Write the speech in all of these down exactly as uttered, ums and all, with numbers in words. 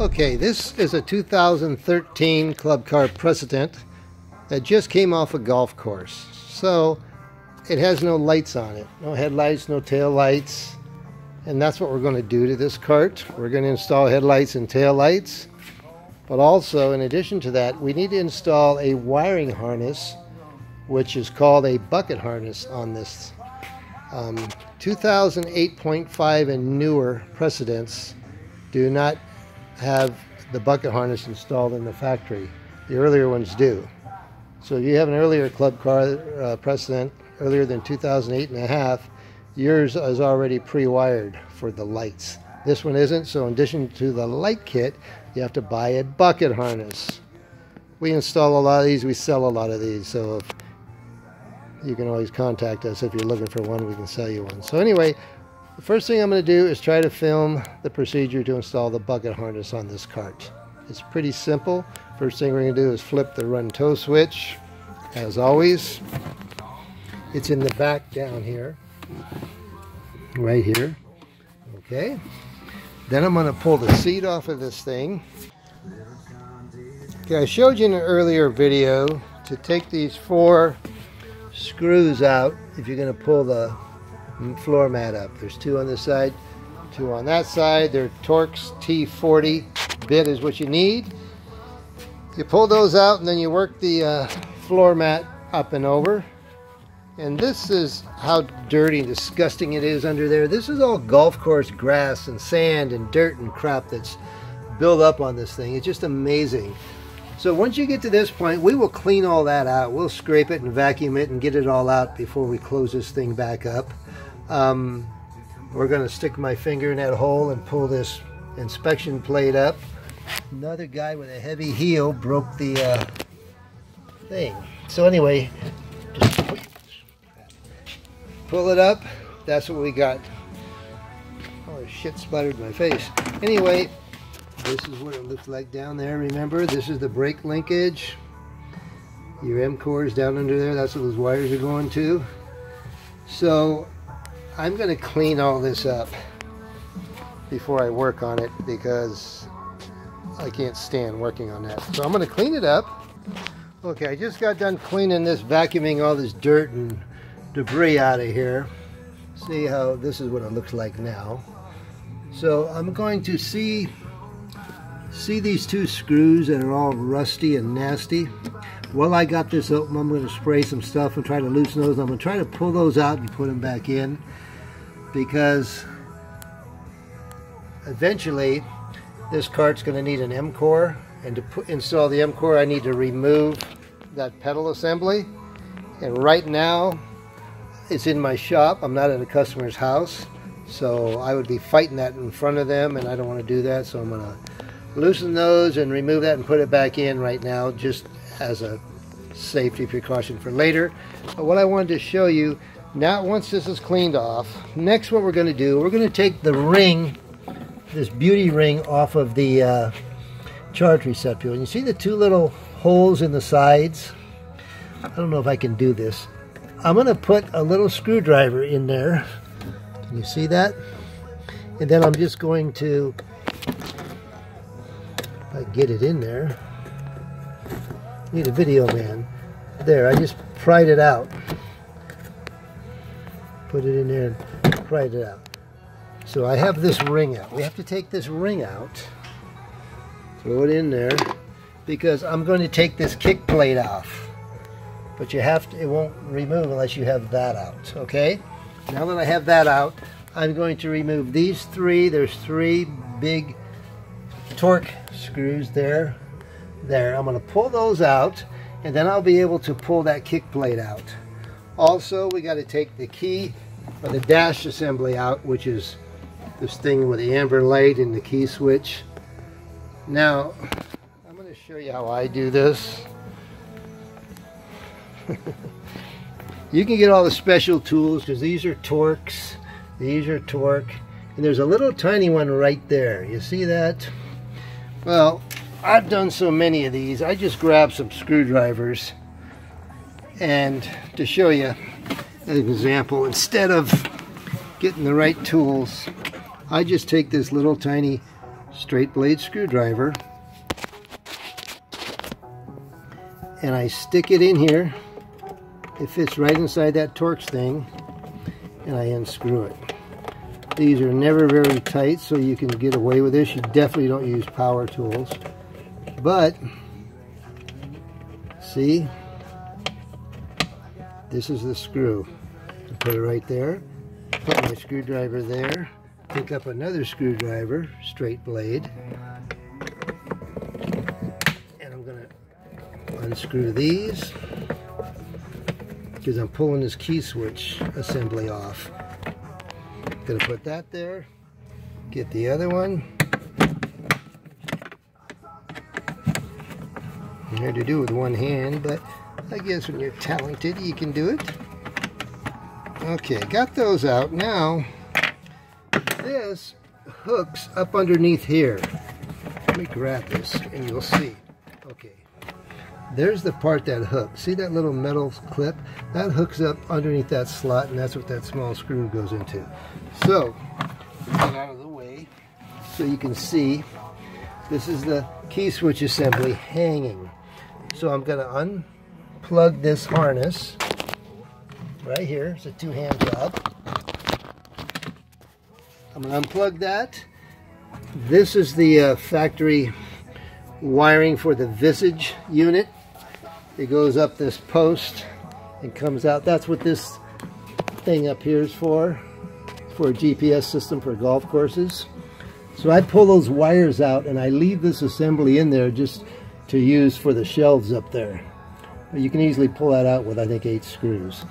Okay, this is a two thousand thirteen Club Car Precedent that just came off a golf course. So it has no lights on it. No headlights, no tail lights. And that's what we're going to do to this cart. We're going to install headlights and tail lights. But also, in addition to that, we need to install a wiring harness, which is called a bucket harness on this. Um, two thousand eight point five and newer Precedents do not have the bucket harness installed in the factory. The earlier ones do. So if you have an earlier Club Car uh, Precedent, earlier than two thousand eight and a half, yours is already pre-wired for the lights. This one isn't, so in addition to the light kit, you have to buy a bucket harness. We install a lot of these, we sell a lot of these, so if you can always contact us if you're looking for one, we can sell you one. So anyway, the first thing I'm going to do is try to film the procedure to install the bucket harness on this cart. It's pretty simple. First thing we're going to do is flip the run tow switch, as always. It's in the back down here, right here. Okay. Then I'm going to pull the seat off of this thing. Okay, I showed you in an earlier video to take these four screws out if you're going to pull the floor mat up. There's two on this side, two on that side. They're Torx T forty bit is what you need. You pull those out and then you work the uh, floor mat up and over. And this is how dirty and disgusting it is under there. This is all golf course grass and sand and dirt and crap that's built up on this thing. It's just amazing. So once you get to this point, we will clean all that out. We'll scrape it and vacuum it and get it all out before we close this thing back up. Um, we're going to stick my finger in that hole and pull this inspection plate up. Another guy with a heavy heel broke the uh, thing. So anyway, just pull it up. That's what we got. Oh, shit splattered my face. Anyway, this is what it looks like down there. Remember, this is the brake linkage. Your M core is down under there. That's what those wires are going to. So I'm going to clean all this up before I work on it because I can't stand working on that. So I'm going to clean it up. Okay, I just got done cleaning this, vacuuming all this dirt and debris out of here. See how this is what it looks like now. So I'm going to see, see these two screws that are all rusty and nasty. Well, I got this open. I'm going to spray some stuff and try to loosen those. I'm going to try to pull those out and put them back in because eventually this cart's going to need an M core, and to put, install the M core I need to remove that pedal assembly. And right now it's in my shop. I'm not at a customer's house, so I would be fighting that in front of them, and I don't want to do that, so I'm going to loosen those and remove that and put it back in right now just as a safety precaution for later. But what I wanted to show you, now once this is cleaned off, next what we're going to do, we're going to take the ring, this beauty ring off of the uh, charge receptacle. And you see the two little holes in the sides? I don't know if I can do this. I'm going to put a little screwdriver in there. Can you see that? And then I'm just going to I get it in there. Need a video man. There, I just pried it out. Put it in there and pried it out. So I have this ring out. We have to take this ring out, throw it in there, because I'm going to take this kick plate off. But you have to, it won't remove unless you have that out, okay? Now that I have that out, I'm going to remove these three. There's three big Torx screws there, there. I'm going to pull those out, and then I'll be able to pull that kick plate out. Also, we got to take the key for the dash assembly out, which is this thing with the amber light and the key switch. Now, I'm going to show you how I do this. You can get all the special tools because these are Torx, these are Torx, and there's a little tiny one right there. You see that? Well, I've done so many of these, I just grabbed some screwdrivers, and to show you an example, instead of getting the right tools, I just take this little tiny straight blade screwdriver and I stick it in here. It fits right inside that Torx thing, and I unscrew it. These are never very tight, so you can get away with this. You definitely don't use power tools. But, see, this is the screw. I put it right there, put my screwdriver there, pick up another screwdriver, straight blade, and I'm going to unscrew these, because I'm pulling this key switch assembly off. Gonna put that there, get the other one. Hard to do with one hand, but I guess when you're talented you can do it. Okay, got those out. Now this hooks up underneath here. Let me grab this and you'll see. Okay, there's the part that hooks. See that little metal clip? That hooks up underneath that slot, and that's what that small screw goes into. So, get out of the way so you can see. This is the key switch assembly hanging. So I'm going to unplug this harness right here. It's a two-hand job. I'm going to unplug that. This is the uh, factory wiring for the Visage unit. It goes up this post and comes out. That's what this thing up here is for, for a G P S system for golf courses. So I pull those wires out and I leave this assembly in there just to use for the shelves up there. But you can easily pull that out with, I think, eight screws.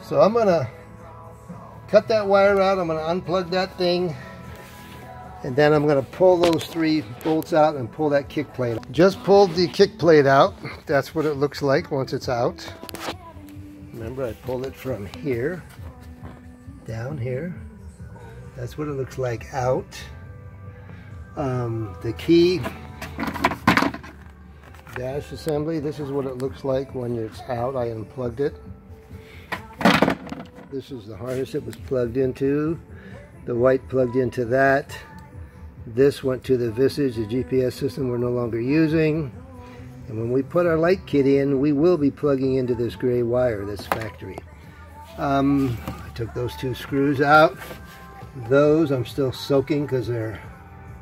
So I'm gonna cut that wire out, I'm gonna unplug that thing, and then I'm gonna pull those three bolts out and pull that kick plate. Just pulled the kick plate out. That's what it looks like once it's out. Remember, I pulled it from here, down here. That's what it looks like out. Um, the key dash assembly, this is what it looks like when it's out. I unplugged it. This is the harness it was plugged into. The white plugged into that. This went to the Visage, the G P S system we're no longer using. And when we put our light kit in, we will be plugging into this gray wire, this factory. Um, I took those two screws out. Those I'm still soaking because they're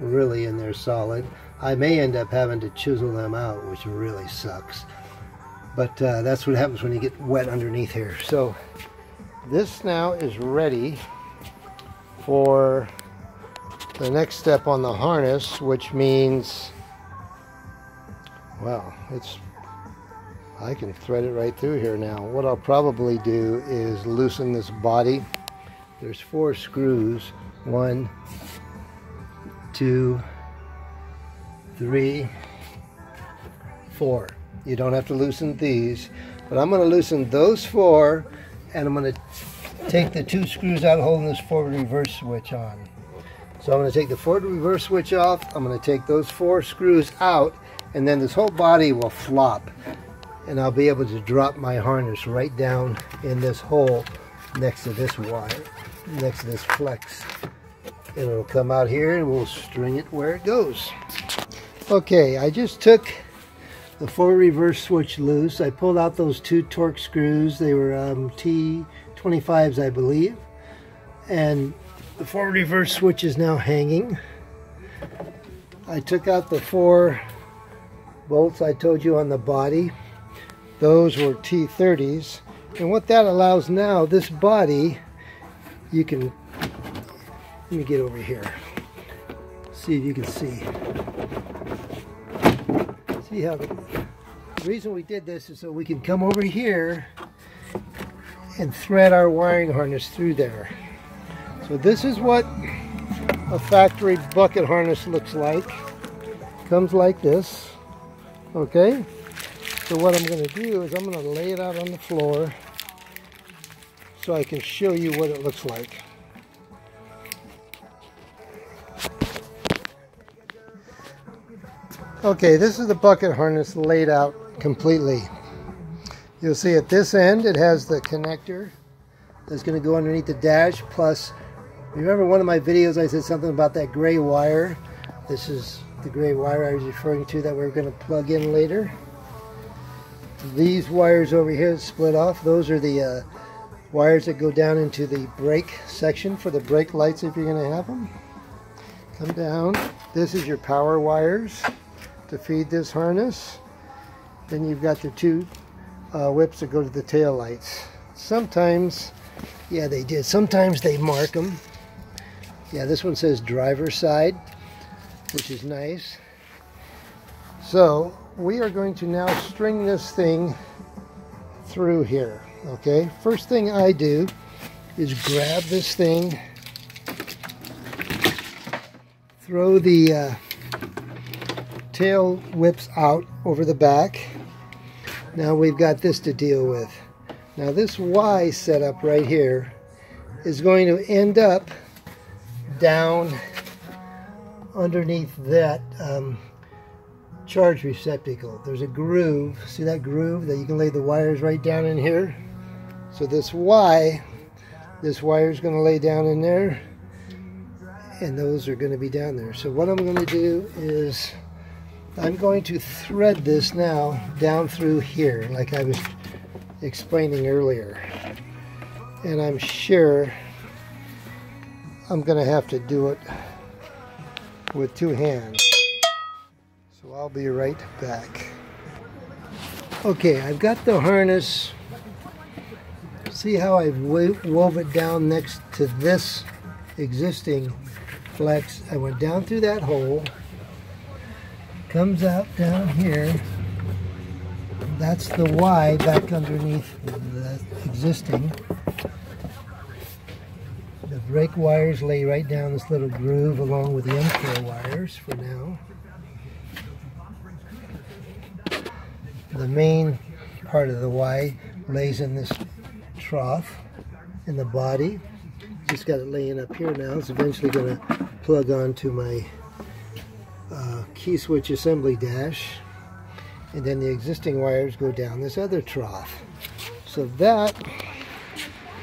really in there solid. I may end up having to chisel them out, which really sucks. But uh, that's what happens when you get wet underneath here. So this now is ready for the next step on the harness, which means, well, it's, I can thread it right through here now. What I'll probably do is loosen this body. There's four screws. One, two, three, four. You don't have to loosen these, but I'm going to loosen those four, and I'm going to take the two screws out holding this forward reverse switch on. So I'm going to take the forward reverse switch off. I'm going to take those four screws out, and then this whole body will flop, and I'll be able to drop my harness right down in this hole next to this wire, next to this flex. And it'll come out here and we'll string it where it goes. Okay, I just took the forward reverse switch loose. I pulled out those two Torx screws. They were um, T twenty-fives, I believe. And the forward reverse switch is now hanging. I took out the four bolts I told you on the body. Those were T thirties, and what that allows now, this body, you can, let me get over here, see if you can see see how the, the reason we did this is so we can come over here and thread our wiring harness through there. So this is what a factory bucket harness looks like. Comes like this. Okay, so what I'm going to do is I'm going to lay it out on the floor so I can show you what it looks like. Okay, this is the bucket harness laid out completely. You'll see at this end it has the connector that's going to go underneath the dash, plus You remember one of my videos I said something about that gray wire? This is the gray wire I was referring to that we're going to plug in later. These wires over here split off. Those are the uh, wires that go down into the brake section for the brake lights if you're going to have them. Come down. This is your power wires to feed this harness. Then you've got the two uh, whips that go to the tail lights. Sometimes, yeah they did, sometimes they mark them. Yeah, this one says driver's side, which is nice. So we are going to now string this thing through here. Okay, first thing I do is grab this thing, throw the uh, tail whips out over the back. Now we've got this to deal with. Now this Y setup right here is going to end up down underneath that um, charge receptacle. There's a groove, see that groove that you can lay the wires right down in here? So this Y, this wire is going to lay down in there, and those are going to be down there. So what I'm going to do is I'm going to thread this now down through here like I was explaining earlier. And I'm sure I'm going to have to do it with two hands. So I'll be right back. Okay, I've got the harness. See how I've wo wove it down next to this existing flex. I went down through that hole, comes out down here. That's the Y back underneath the existing. The brake wires lay right down this little groove along with the M core wires for now. The main part of the Y lays in this trough in the body. Just got it laying up here now. It's eventually going to plug onto my uh, key switch assembly dash. And then the existing wires go down this other trough. So that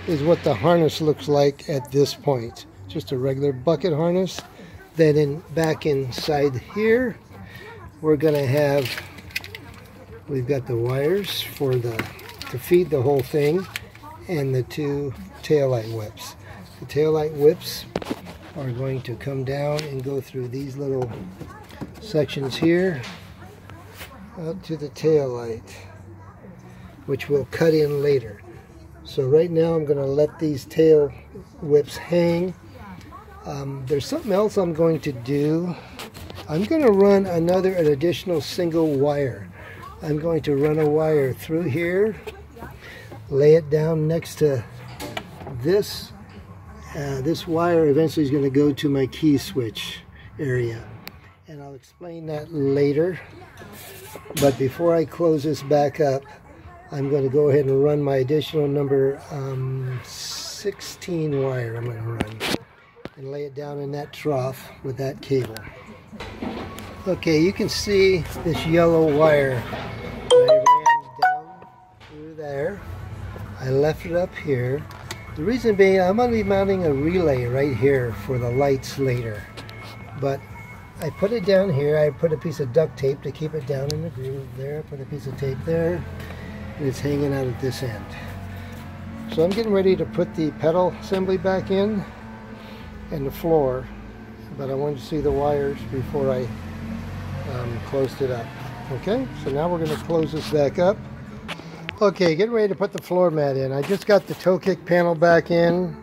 is what the harness looks like at this point. Just a regular bucket harness. Then in back inside here, we're gonna have, we've got the wires for the, to feed the whole thing, and the two taillight whips. The taillight whips are going to come down and go through these little sections here, out to the tail light, which we'll cut in later. So right now I'm going to let these tail whips hang. Um, there's something else I'm going to do. I'm going to run another, an additional single wire. I'm going to run a wire through here, lay it down next to this. Uh, this wire eventually is going to go to my key switch area. And I'll explain that later. But before I close this back up, I'm going to go ahead and run my additional number um, sixteen wire. I'm going to run and lay it down in that trough with that cable. Okay, you can see this yellow wire. I ran down through there. I left it up here. The reason being, I'm going to be mounting a relay right here for the lights later. But I put it down here. I put a piece of duct tape to keep it down in the groove there. Put a piece of tape there. And it's hanging out at this end. So I'm getting ready to put the pedal assembly back in and the floor. But I wanted to see the wires before I um, closed it up. Okay, so now we're going to close this back up. Okay, getting ready to put the floor mat in. I just got the toe kick panel back in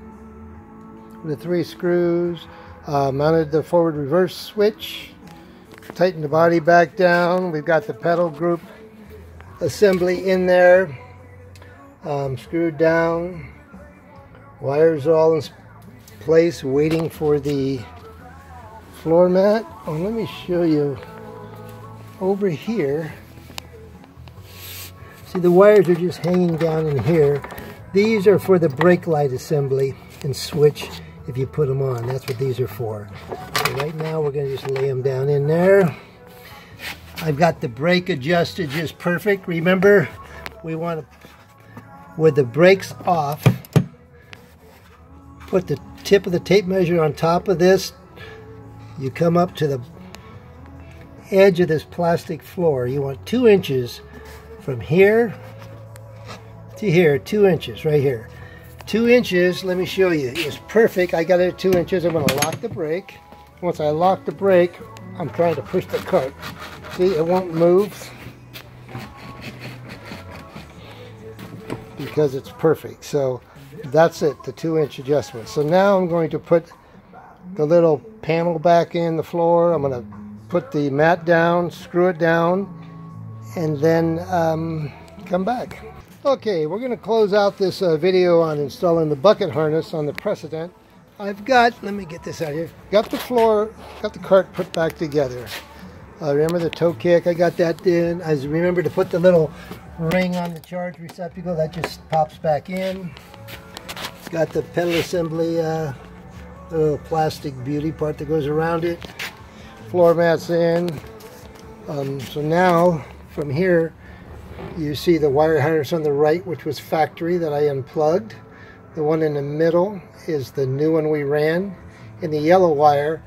with the three screws. Uh, mounted the forward reverse switch, tightened the body back down. We've got the pedal group assembly in there, um, screwed down, wires all in place, waiting for the floor mat. Oh, let me show you over here. See, the wires are just hanging down in here. These are for the brake light assembly and switch. If you put them on, that's what these are for. So right now we're going to just lay them down in there. I've got the brake adjusted just perfect. Remember, we want to, with the brakes off, put the tip of the tape measure on top of this, you come up to the edge of this plastic floor. You want two inches from here to here, two inches right here. Two inches, let me show you, is perfect. I got it at two inches. I'm going to lock the brake. Once I lock the brake, I'm trying to push the cart. See, it won't move because it's perfect. So that's it, the two inch adjustment. So now I'm going to put the little panel back in the floor. I'm going to put the mat down, screw it down, and then um, come back. Okay, we're going to close out this uh, video on installing the bucket harness on the Precedent. I've got, let me get this out of here, got the floor, got the cart put back together. Uh, remember the toe kick, I got that in. I remember to put the little ring on the charge receptacle, that just pops back in. Got the pedal assembly, uh, the little plastic beauty part that goes around it. Floor mats in. Um, so now, from here, you see the wire harness on the right, which was factory that I unplugged. The one in the middle is the new one we ran. And the yellow wire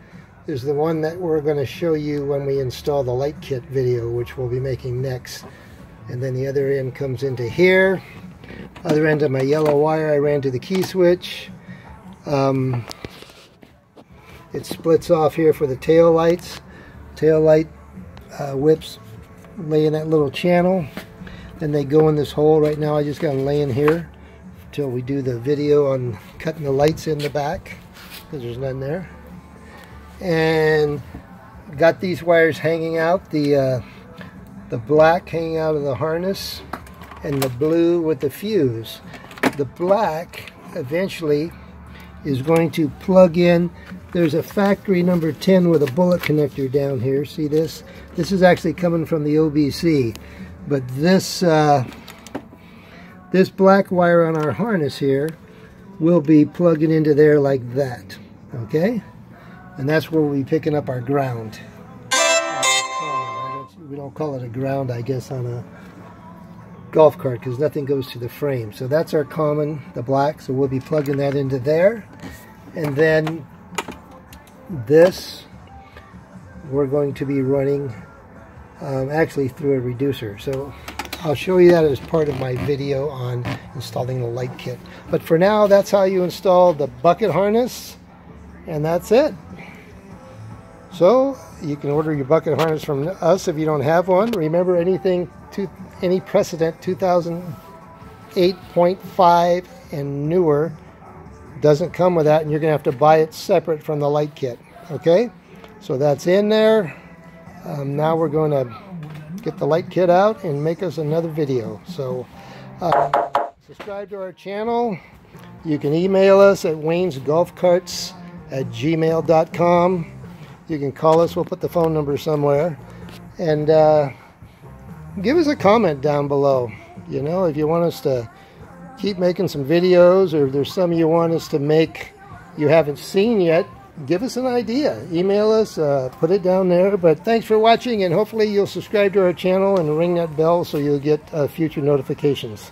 is the one that we're going to show you when we install the light kit video, which we'll be making next. And then the other end comes into here. Other end of my yellow wire I ran to the key switch. Um, it splits off here for the tail lights. Tail light uh, whips lay in that little channel. Then they go in this hole. Right now I just got to lay in here until we do the video on cutting the lights in the back, because there's none there. And got these wires hanging out, the uh, the black hanging out of the harness and the blue with the fuse. The black eventually is going to plug in. There's a factory number ten with a bullet connector down here. See this? This is actually coming from the O B C. But this, uh, this black wire on our harness here will be plugging into there like that, okay? And that's where we'll be picking up our ground. We don't call it a ground, I guess, on a golf cart, because nothing goes to the frame. So that's our common, the black, so we'll be plugging that into there. And then this, we're going to be running Um, actually through a reducer. So I'll show you that as part of my video on installing the light kit. But for now, that's how you install the bucket harness, and that's it. So you can order your bucket harness from us if you don't have one. Remember, anything to any Precedent two thousand eight point five and newer doesn't come with that, and you're gonna have to buy it separate from the light kit. Okay, so that's in there. Um, now we're going to get the light kit out and make us another video. So uh, subscribe to our channel. You can email us at waynes golf carts at gmail dot com. You can call us. We'll put the phone number somewhere. And uh, give us a comment down below. You know, if you want us to keep making some videos, or if there's some you want us to make you haven't seen yet, give us an idea. Email us, uh, put it down there. But thanks for watching, and hopefully you'll subscribe to our channel and ring that bell so you'll get uh, future notifications.